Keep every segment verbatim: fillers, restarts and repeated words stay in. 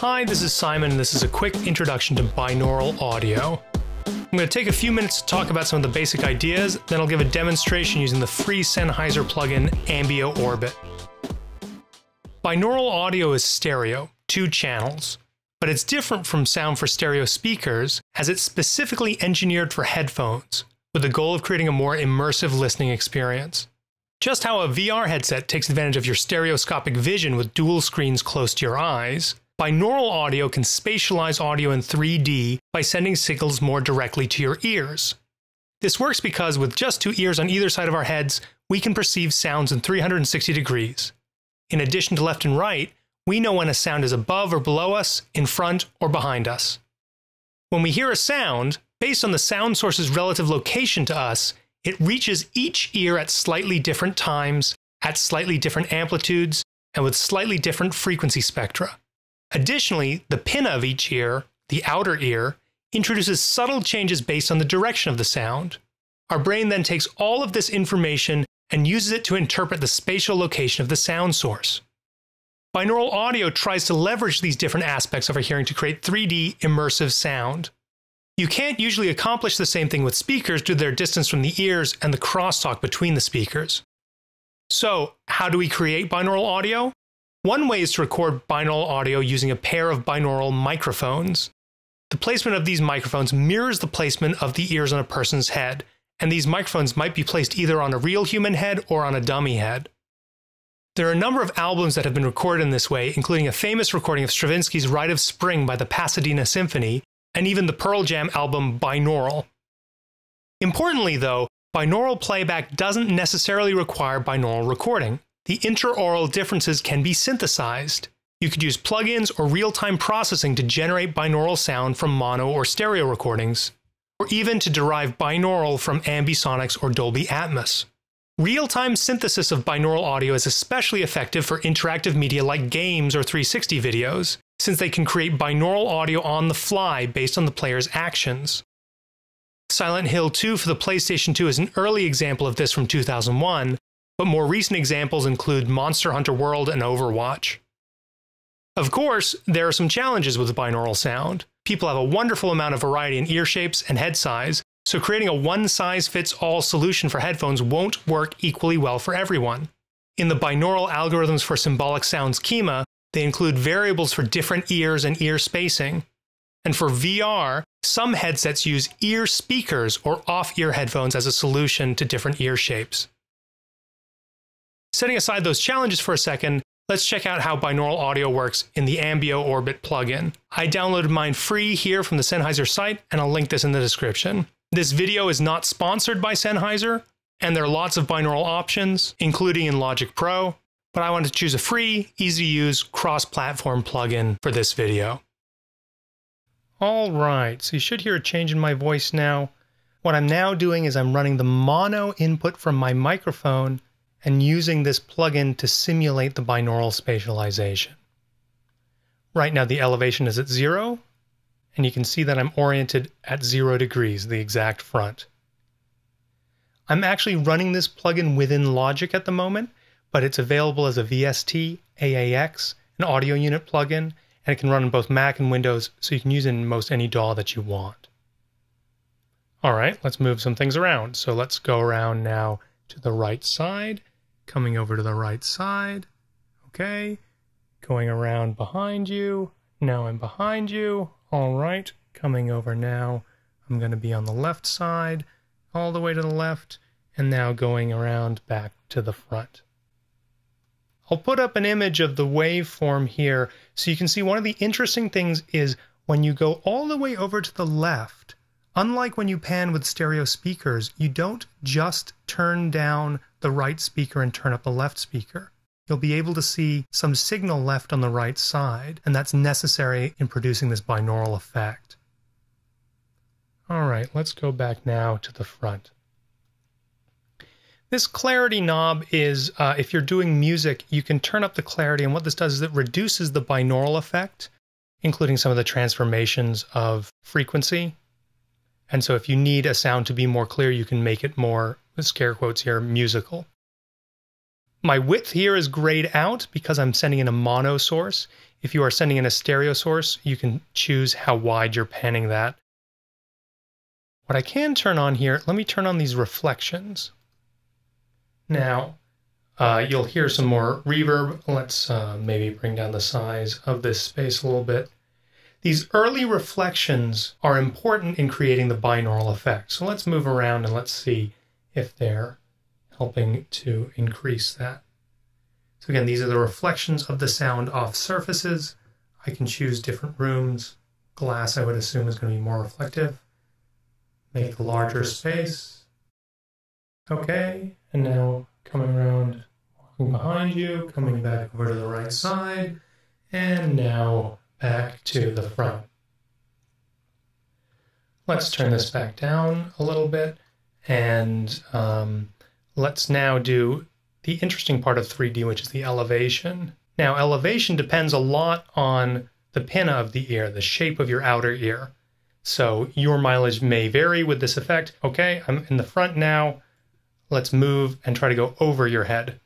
Hi, this is Simon, and this is a quick introduction to binaural audio. I'm going to take a few minutes to talk about some of the basic ideas, then I'll give a demonstration using the free Sennheiser plugin AMBEO Orbit. Binaural audio is stereo, two channels, but it's different from sound for stereo speakers as it's specifically engineered for headphones, with the goal of creating a more immersive listening experience. Just how a V R headset takes advantage of your stereoscopic vision with dual screens close to your eyes, binaural audio can spatialize audio in three D by sending signals more directly to your ears. This works because with just two ears on either side of our heads, we can perceive sounds in three hundred sixty degrees. In addition to left and right, we know when a sound is above or below us, in front or behind us. When we hear a sound, based on the sound source's relative location to us, it reaches each ear at slightly different times, at slightly different amplitudes, and with slightly different frequency spectra. Additionally, the pinna of each ear, the outer ear, introduces subtle changes based on the direction of the sound. Our brain then takes all of this information and uses it to interpret the spatial location of the sound source. Binaural audio tries to leverage these different aspects of our hearing to create three D immersive sound. You can't usually accomplish the same thing with speakers due to their distance from the ears and the crosstalk between the speakers. So, how do we create binaural audio? One way is to record binaural audio using a pair of binaural microphones. The placement of these microphones mirrors the placement of the ears on a person's head, and these microphones might be placed either on a real human head or on a dummy head. There are a number of albums that have been recorded in this way, including a famous recording of Stravinsky's Rite of Spring by the Pasadena Symphony, and even the Pearl Jam album Binaural. Importantly, though, binaural playback doesn't necessarily require binaural recording. The interoral differences can be synthesized. You could use plugins or real-time processing to generate binaural sound from mono or stereo recordings, or even to derive binaural from ambisonics or Dolby Atmos. Real-time synthesis of binaural audio is especially effective for interactive media like games or three sixty videos, since they can create binaural audio on the fly based on the player's actions. Silent Hill two for the PlayStation two is an early example of this from two thousand one, but more recent examples include Monster Hunter World and Overwatch. Of course, there are some challenges with binaural sound. People have a wonderful amount of variety in ear shapes and head size, so creating a one-size-fits-all solution for headphones won't work equally well for everyone. In the binaural algorithms for symbolic sounds Kyma, they include variables for different ears and ear spacing. And for V R, some headsets use ear speakers or off-ear headphones as a solution to different ear shapes. Setting aside those challenges for a second, let's check out how binaural audio works in the AMBEO Orbit plugin. I downloaded mine free here from the Sennheiser site, and I'll link this in the description. This video is not sponsored by Sennheiser, and there are lots of binaural options, including in Logic Pro, but I wanted to choose a free, easy-to-use, cross-platform plugin for this video. All right, so you should hear a change in my voice now. What I'm now doing is I'm running the mono input from my microphone and using this plugin to simulate the binaural spatialization. Right now the elevation is at zero, and you can see that I'm oriented at zero degrees, the exact front. I'm actually running this plugin within Logic at the moment, but it's available as a V S T, A A X, an audio unit plugin, and it can run on both Mac and Windows, so you can use it in most any D A W that you want. All right, let's move some things around. So let's go around now to the right side. Coming over to the right side, okay, going around behind you, now I'm behind you, all right, coming over now, I'm going to be on the left side, all the way to the left, and now going around back to the front. I'll put up an image of the waveform here, so you can see one of the interesting things is when you go all the way over to the left, unlike when you pan with stereo speakers, you don't just turn down the right speaker and turn up the left speaker. You'll be able to see some signal left on the right side, and that's necessary in producing this binaural effect. All right, let's go back now to the front. This clarity knob is, uh, if you're doing music, you can turn up the clarity, and what this does is it reduces the binaural effect, including some of the transformations of frequency. And so if you need a sound to be more clear, you can make it more, scare quotes here, musical. My width here is grayed out because I'm sending in a mono source. If you are sending in a stereo source, you can choose how wide you're panning that. What I can turn on here, let me turn on these reflections. Now, uh, you'll hear some more reverb. Let's uh, maybe bring down the size of this space a little bit. These early reflections are important in creating the binaural effect. So let's move around and let's see if they're helping to increase that. So again, these are the reflections of the sound off surfaces. I can choose different rooms. Glass, I would assume, is going to be more reflective. Make a larger space. Okay, and now coming around, walking behind you, coming back over to the right side, and now back to the front. Let's turn this back down a little bit, and um, let's now do the interesting part of three D, which is the elevation. Now, elevation depends a lot on the pinna of the ear, the shape of your outer ear. So your mileage may vary with this effect. Okay, I'm in the front now. Let's move and try to go over your head.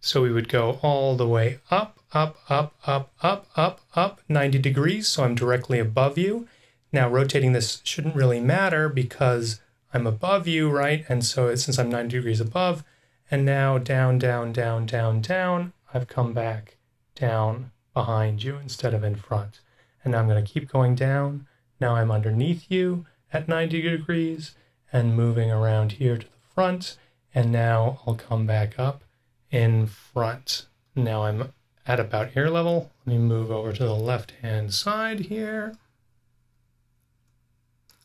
So we would go all the way up, up, up, up, up, up, up, ninety degrees, so I'm directly above you. Now rotating this shouldn't really matter because I'm above you, right? And so since I'm ninety degrees above, and now down, down, down, down, down, I've come back down behind you instead of in front. And now I'm gonna keep going down. Now I'm underneath you at ninety degrees and moving around here to the front. And now I'll come back up in front. Now I'm at about ear level. Let me move over to the left-hand side here.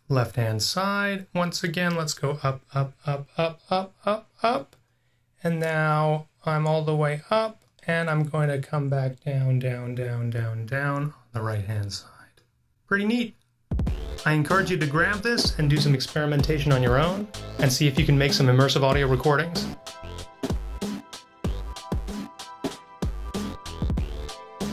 Left-hand side. Once again, let's go up, up, up, up, up, up, up. And now I'm all the way up, and I'm going to come back down, down, down, down, down on the right-hand side. Pretty neat. I encourage you to grab this and do some experimentation on your own and see if you can make some immersive audio recordings.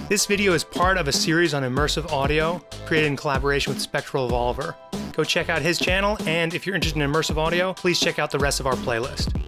This video is part of a series on immersive audio created in collaboration with Spectral Evolver. Go check out his channel, and if you're interested in immersive audio, please check out the rest of our playlist.